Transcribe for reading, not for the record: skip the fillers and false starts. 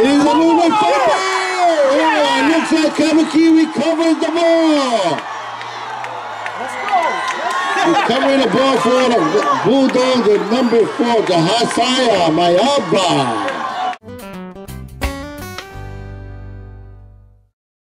It is a movement paper! Yeah, it looks like Kaimuki recovered the ball! Let's go! Recovering the ball for the Bulldogs at number 4, Jahssaiah Maiava.